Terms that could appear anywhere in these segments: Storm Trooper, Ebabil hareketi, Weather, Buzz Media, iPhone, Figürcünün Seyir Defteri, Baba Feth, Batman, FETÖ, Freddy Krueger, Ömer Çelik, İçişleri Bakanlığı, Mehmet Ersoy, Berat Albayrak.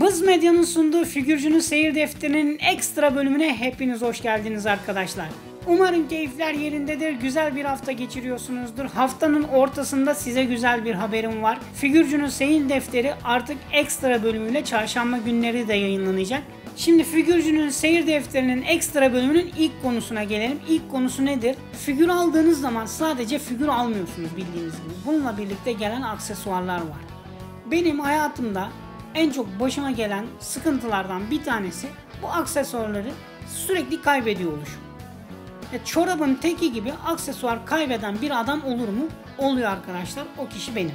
Buzz Media'nın sunduğu Figürcünün Seyir Defteri'nin ekstra bölümüne hepiniz hoş geldiniz arkadaşlar. Umarım keyifler yerindedir, güzel bir hafta geçiriyorsunuzdur. Haftanın ortasında size güzel bir haberim var. Figürcünün Seyir Defteri artık ekstra bölümüyle çarşamba günleri de yayınlanacak. Şimdi Figürcünün Seyir Defteri'nin ekstra bölümünün ilk konusuna gelelim. İlk konusu nedir? Figür aldığınız zaman sadece figür almıyorsunuz bildiğiniz gibi. Bununla birlikte gelen aksesuarlar var. Benim hayatımda en çok başıma gelen sıkıntılardan bir tanesi bu aksesuarları sürekli kaybediyor oluşum. Çorabın teki gibi aksesuar kaybeden bir adam olur mu? Oluyor arkadaşlar. O kişi benim.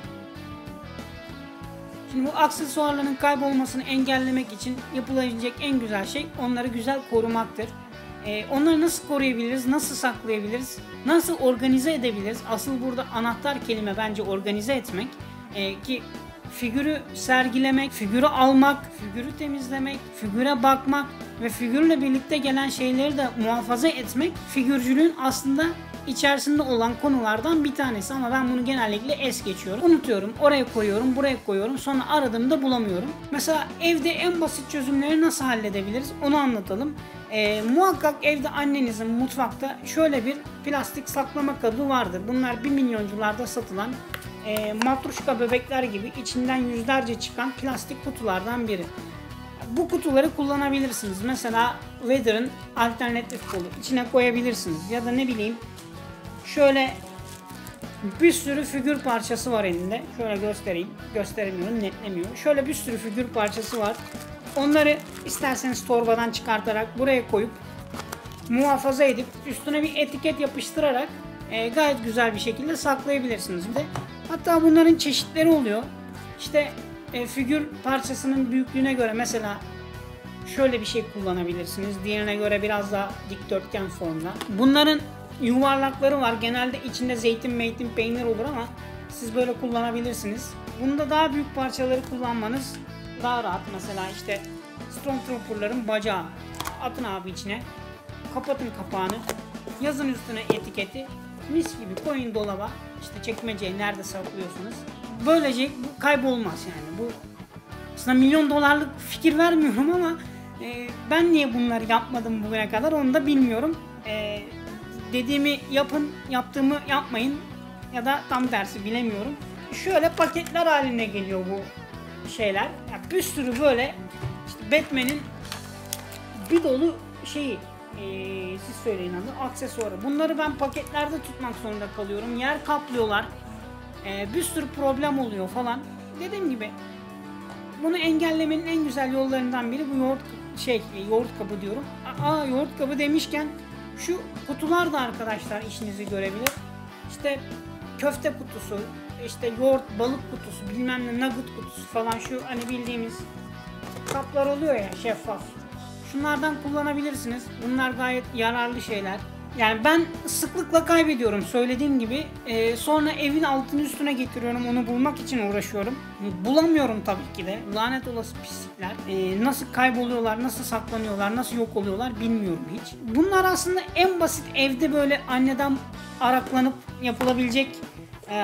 Şimdi bu aksesuarların kaybolmasını engellemek için yapılabilecek en güzel şey onları güzel korumaktır. Onları nasıl koruyabiliriz? Nasıl saklayabiliriz? Nasıl organize edebiliriz? Asıl burada anahtar kelime bence organize etmek. Ki figürü sergilemek, figürü almak, figürü temizlemek, figüre bakmak ve figürle birlikte gelen şeyleri de muhafaza etmek figürcülüğün aslında içerisinde olan konulardan bir tanesi, ama ben bunu genellikle es geçiyorum. Unutuyorum, oraya koyuyorum, buraya koyuyorum, sonra aradığımda bulamıyorum. Mesela evde en basit çözümleri nasıl halledebiliriz onu anlatalım. Muhakkak evde annenizin mutfakta şöyle bir plastik saklama kabı vardır. Bunlar 1 milyoncularda satılan matruşka bebekler gibi içinden yüzlerce çıkan plastik kutulardan biri. Bu kutuları kullanabilirsiniz. Mesela Weather'ın alternatif kolu. İçine koyabilirsiniz. Ya da ne bileyim şöyle bir sürü figür parçası var elinde. Şöyle göstereyim. Gösteremiyorum, netlemiyor. Şöyle bir sürü figür parçası var. Onları isterseniz torbadan çıkartarak buraya koyup muhafaza edip üstüne bir etiket yapıştırarak gayet güzel bir şekilde saklayabilirsiniz. Bir de hatta bunların çeşitleri oluyor. İşte figür parçasının büyüklüğüne göre mesela şöyle bir şey kullanabilirsiniz. Diğerine göre biraz daha dikdörtgen formda. Bunların yuvarlakları var. Genelde içinde zeytin peynir olur ama siz böyle kullanabilirsiniz. Bunda daha büyük parçaları kullanmanız daha rahat. Mesela işte Storm Trooper'ların bacağı. Atın abi içine. Kapatın kapağını. Yazın üstüne etiketi. Mis gibi koyun dolaba, işte çekmeceye, nerede saklıyorsunuz. Böylece bu kaybolmaz yani. Bu aslında milyon dolarlık fikir vermiyorum ama ben niye bunları yapmadım bugüne kadar onu da bilmiyorum. Dediğimi yapın, yaptığımı yapmayın ya da tam tersi bilemiyorum. Şöyle paketler haline geliyor bu şeyler. Yani bir sürü böyle işte Batman'in bir dolu şeyi. Siz söyleyin adı, aksesuarı. Bunları ben paketlerde tutmak zorunda kalıyorum. Yer kaplıyorlar. Bir sürü problem oluyor falan. Dediğim gibi bunu engellemenin en güzel yollarından biri bu yoğurt kabı diyorum. Yoğurt kabı demişken şu kutular da arkadaşlar işinizi görebilir. İşte köfte kutusu, işte yoğurt, balık kutusu, bilmem ne nugget kutusu falan, şu hani bildiğimiz kaplar oluyor ya, şeffaf. Bunlardan kullanabilirsiniz. Bunlar gayet yararlı şeyler. Yani ben sıklıkla kaybediyorum söylediğim gibi. Sonra evin altını üstüne getiriyorum. Onu bulmak için uğraşıyorum. Bulamıyorum tabii ki de. Lanet olası pislikler. Nasıl kayboluyorlar, nasıl saklanıyorlar, nasıl yok oluyorlar bilmiyorum hiç. Bunlar aslında en basit evde böyle anneden araklanıp yapılabilecek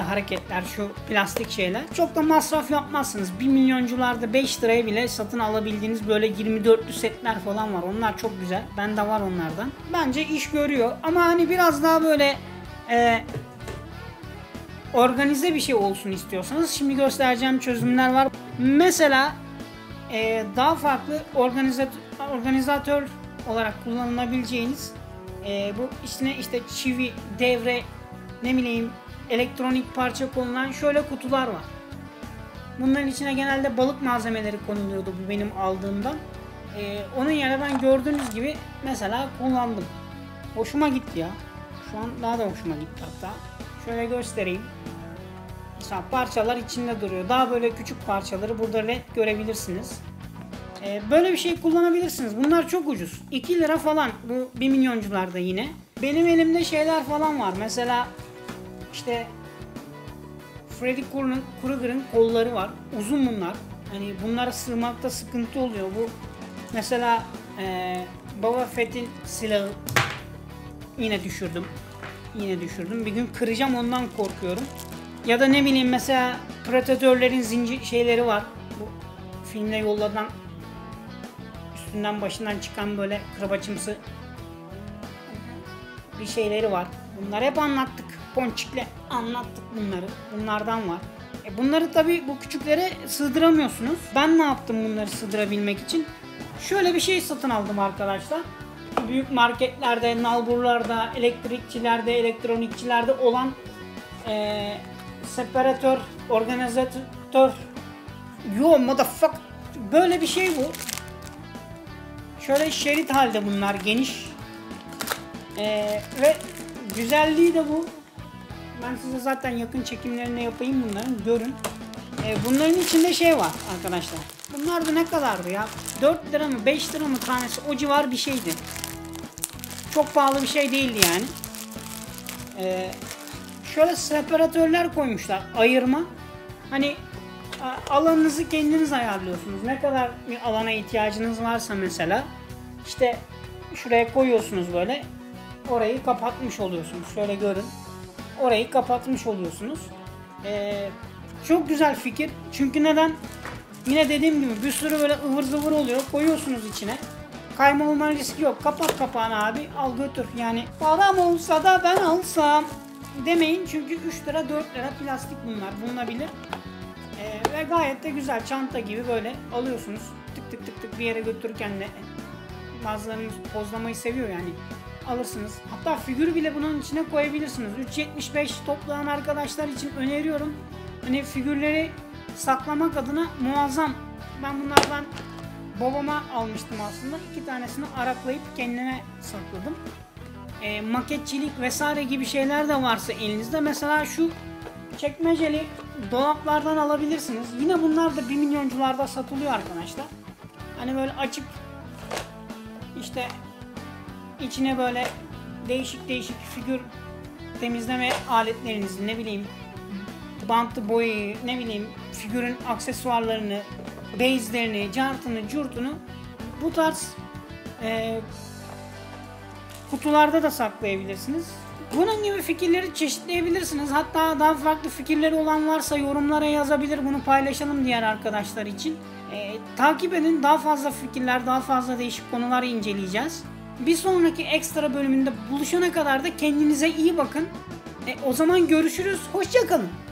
hareketler, şu plastik şeyler. Çok da masraf yapmazsınız. 1 milyoncularda 5 liraya bile satın alabildiğiniz böyle 24'lü setler falan var. Onlar çok güzel. Bende var onlardan. Bence iş görüyor. Ama hani biraz daha böyle organize bir şey olsun istiyorsanız şimdi göstereceğim çözümler var. Mesela daha farklı organizatör olarak kullanılabileceğiniz bu içine işte çivi, devre, ne bileyim elektronik parça konulan şöyle kutular var. Bunların içine genelde balık malzemeleri konuluyordu bu benim aldığımda. Onun yerine ben gördüğünüz gibi mesela kullandım. Hoşuma gitti ya. Şu an daha da hoşuma gitti hatta. Şöyle göstereyim. Mesela parçalar içinde duruyor. Daha böyle küçük parçaları burada net görebilirsiniz. Böyle bir şey kullanabilirsiniz. Bunlar çok ucuz. 2 lira falan. Bu 1 milyoncularda yine. Benim elimde şeyler falan var. Mesela İşte Freddy Krueger'ın kolları var. Uzun bunlar. Hani bunlara sığmakta sıkıntı oluyor. Bu mesela Baba Feth'in silahı. Yine düşürdüm. Bir gün kıracağım, ondan korkuyorum. Ya da ne bileyim mesela predatörlerin zincir şeyleri var. Bu filmde yollanan üstünden başından çıkan böyle kırbaçımsı bir şeyleri var. Bunları hep anlattık. Ponçikle anlattık bunları. Bunlardan var. Bunları tabii bu küçüklere sığdıramıyorsunuz. Ben ne yaptım bunları sığdırabilmek için? Şöyle bir şey satın aldım arkadaşlar. Büyük marketlerde, nalburlarda, elektrikçilerde, elektronikçilerde olan separatör, organizatör. Yo motherfuck. Böyle bir şey bu. Şöyle şerit halde bunlar geniş. Ve güzelliği de bu. Ben size zaten yakın çekimlerine yapayım bunların. Görün. Bunların içinde şey var arkadaşlar. Bunlar da ne kadardı ya? 4 lira mı 5 lira mı tanesi? O civar bir şeydi. Çok pahalı bir şey değildi yani. Şöyle separatörler koymuşlar. Ayırma. Hani alanınızı kendiniz ayarlıyorsunuz. Ne kadar bir alana ihtiyacınız varsa mesela. İşte şuraya koyuyorsunuz böyle. Orayı kapatmış oluyorsunuz. Şöyle görün. Orayı kapatmış oluyorsunuz. Çok güzel fikir. Çünkü neden? Yine dediğim gibi bir sürü böyle ıvır zıvır oluyor. Koyuyorsunuz içine. Kayma olma riski yok. Kapat kapağını abi. Al götür. Yani param olsa da ben alsam demeyin. Çünkü 3 lira 4 lira plastik bunlar. Bulunabilir. Ve gayet de güzel. Çanta gibi böyle alıyorsunuz. Tık tık tık tık bir yere götürürken de bazılarınız pozlamayı seviyor yani. Alırsınız. Hatta figür bile bunun içine koyabilirsiniz. 3.75 toplayan arkadaşlar için öneriyorum. Hani figürleri saklamak adına muazzam. Ben bunlardan babama almıştım aslında. 2 tanesini araklayıp kendime sakladım. Maketçilik vesaire gibi şeyler de varsa elinizde. Mesela şu çekmeceli dolaplardan alabilirsiniz. Yine bunlar da 1 milyoncularda satılıyor arkadaşlar. Hani böyle açıp işte İçine böyle değişik değişik figür temizleme aletlerinizi, ne bileyim bantlı boyayı, ne bileyim figürün aksesuarlarını, bezlerini, cartını, curtunu bu tarz kutularda da saklayabilirsiniz. Bunun gibi fikirleri çeşitleyebilirsiniz. Hatta daha farklı fikirleri olan varsa yorumlara yazabilir, bunu paylaşalım diğer arkadaşlar için. Takip edin, daha fazla fikirler, daha fazla değişik konuları inceleyeceğiz. Bir sonraki ekstra bölümünde buluşana kadar da kendinize iyi bakın. O zaman görüşürüz. Hoşça kalın.